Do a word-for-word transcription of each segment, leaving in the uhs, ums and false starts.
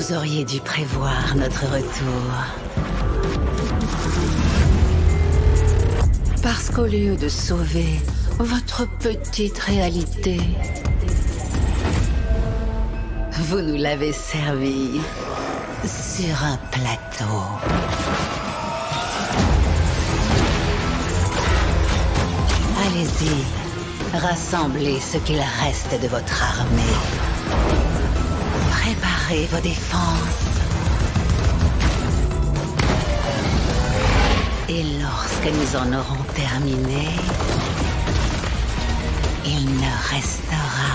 Vous auriez dû prévoir notre retour. Parce qu'au lieu de sauver votre petite réalité, vous nous l'avez servi sur un plateau. Allez-y, rassemblez ce qu'il reste de votre armée. Préparez vos défenses. Et lorsque nous en aurons terminé, il ne restera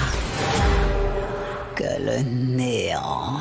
que le néant.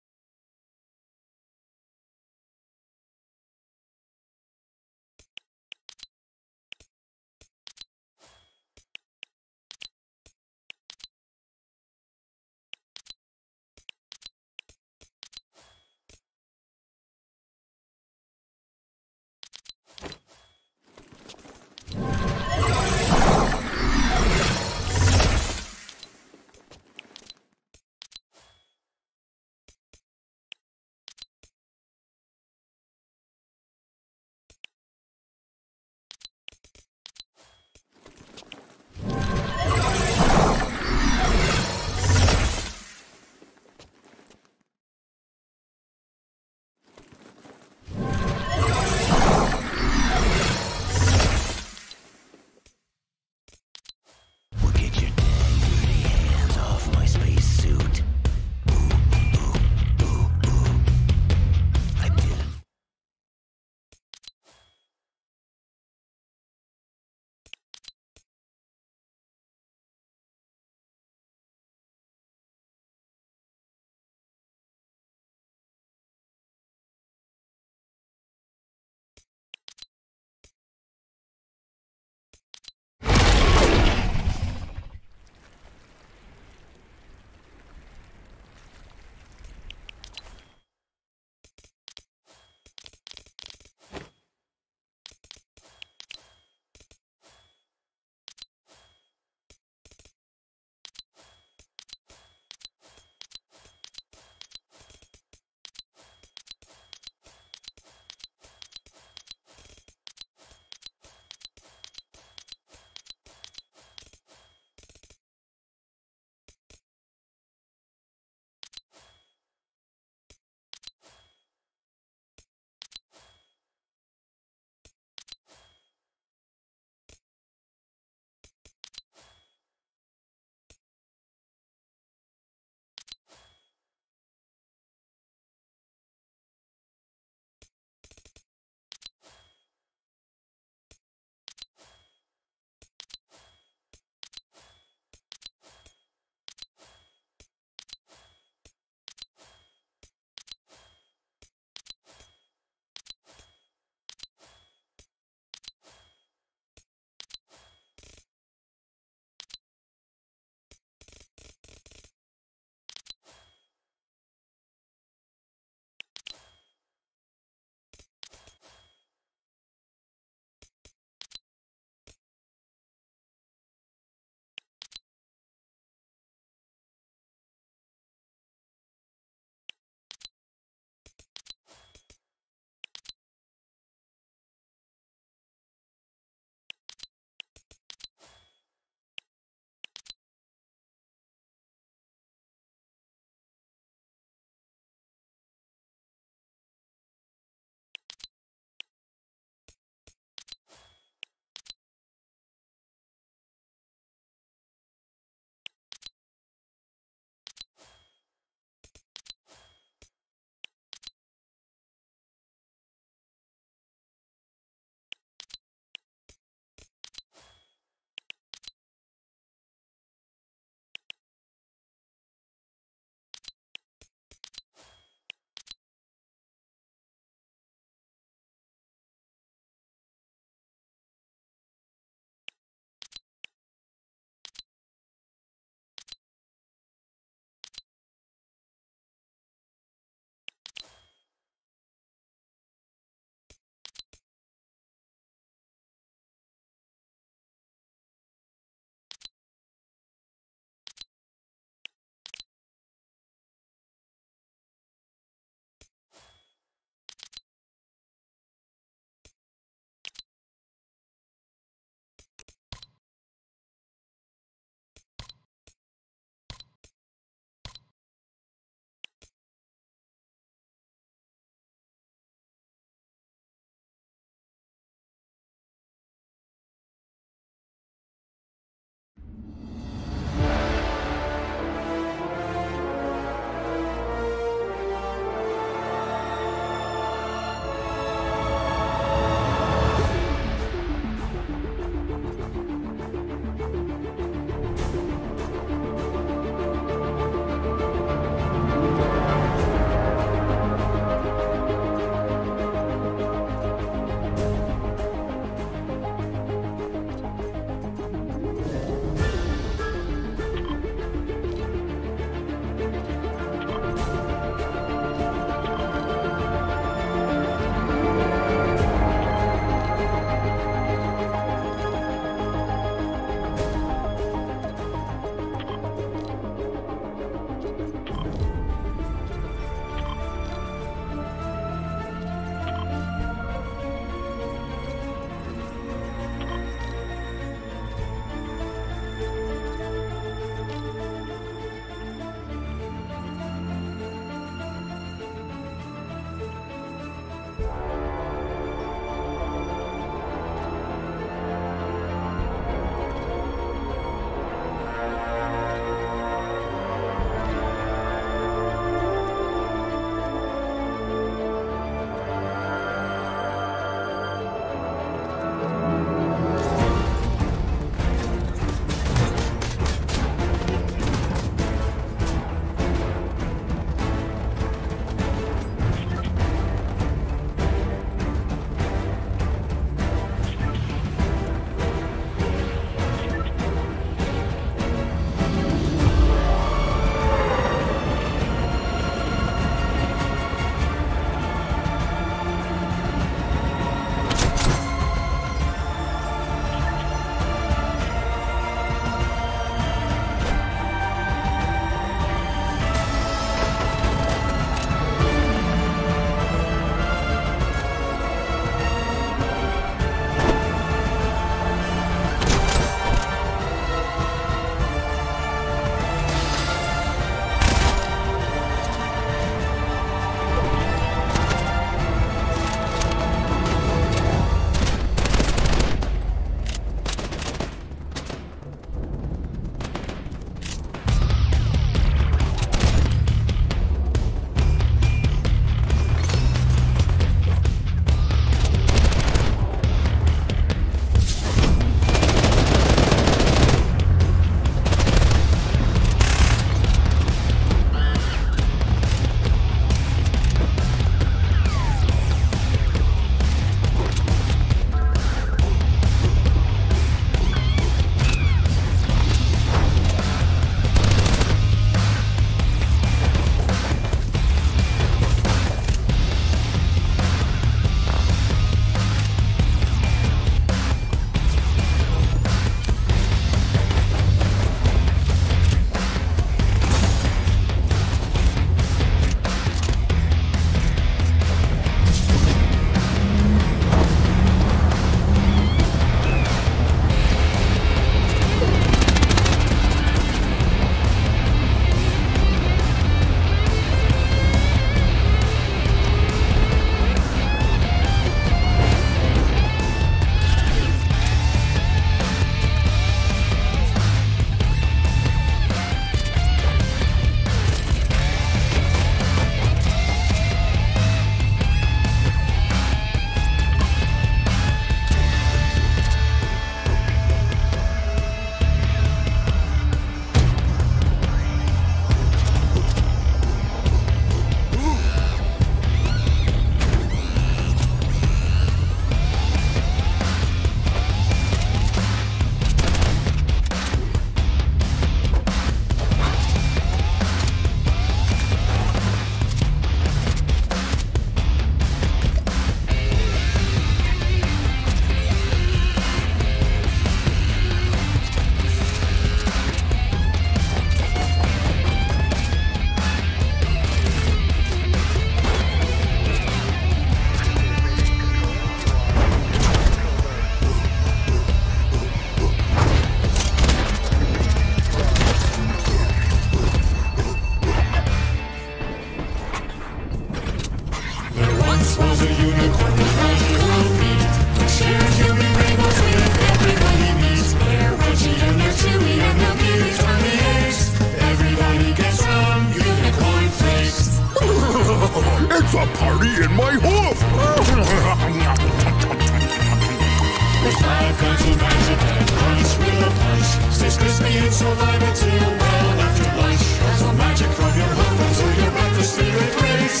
wild kinds of magic and rice, real dice. Stays crispy and survive until well after lunch. Shows the magic from your home until you're at the spirit race.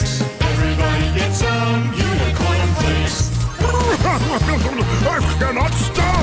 Everybody gets some unicorn face. I cannot stop!